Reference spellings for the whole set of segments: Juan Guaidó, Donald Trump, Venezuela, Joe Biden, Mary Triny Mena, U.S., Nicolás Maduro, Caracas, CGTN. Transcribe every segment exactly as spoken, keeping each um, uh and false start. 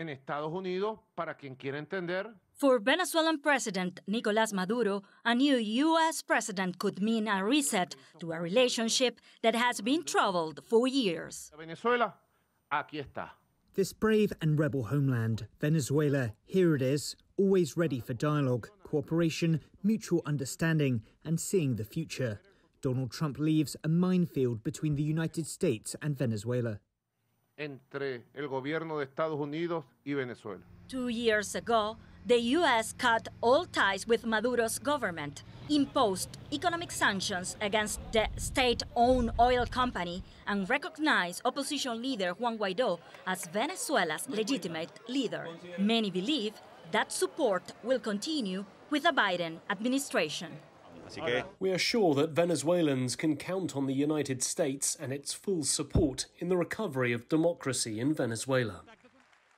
en Estados Unidos, para quien quiera entender. For Venezuelan President Nicolás Maduro, a new U S president could mean a reset to a relationship that has been troubled for years. Venezuela, aquí está. This brave and rebel homeland, Venezuela, here it is, always ready for dialogue, cooperation, mutual understanding, and seeing the future. Donald Trump leaves a minefield between the United States and Venezuela. Entre el gobierno de Estados Unidos y Venezuela. Two years ago, the U S cut all ties with Maduro's government, imposed economic sanctions against the state-owned oil company, and recognized opposition leader Juan Guaidó as Venezuela's legitimate leader. Many believe that support will continue with the Biden administration. We are sure that Venezuelans can count on the United States and its full support in the recovery of democracy in Venezuela.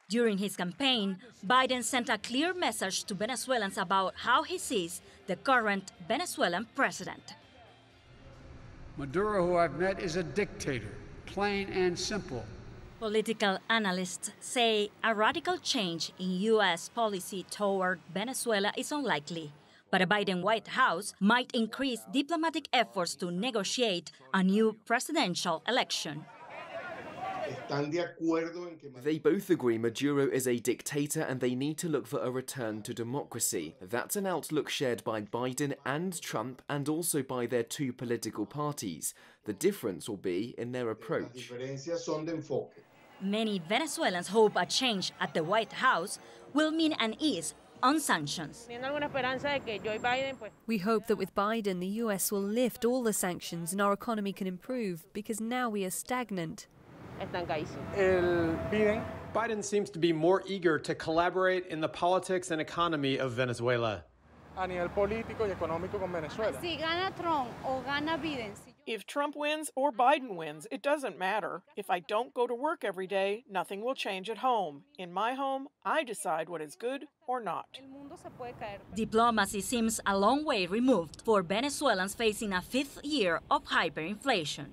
During his campaign, Biden sent a clear message to Venezuelans about how he sees the current Venezuelan president. Maduro, who I've met, is a dictator, plain and simple. Political analysts say a radical change in U S policy toward Venezuela is unlikely. But a Biden White House might increase diplomatic efforts to negotiate a new presidential election. They both agree Maduro is a dictator and they need to look for a return to democracy. That's an outlook shared by Biden and Trump and also by their two political parties. The difference will be in their approach. Many Venezuelans hope a change at the White House will mean an ease on sanctions. We hope that with Biden, the U S will lift all the sanctions and our economy can improve, because now we are stagnant. Biden seems to be more eager to collaborate in the politics and economy of Venezuela. If Trump wins or Biden wins, it doesn't matter. If I don't go to work every day, nothing will change at home. In my home, I decide what is good or not. Diplomacy seems a long way removed for Venezuelans facing a fifth year of hyperinflation.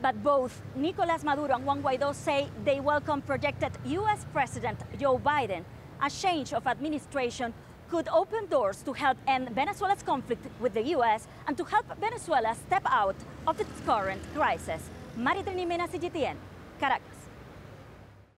But both Nicolás Maduro and Juan Guaidó say they welcome projected U S President Joe Biden. A change of administration could open doors to help end Venezuela's conflict with the U S and to help Venezuela step out of its current crisis. Mary Triny Mena, C G T N, Caracas.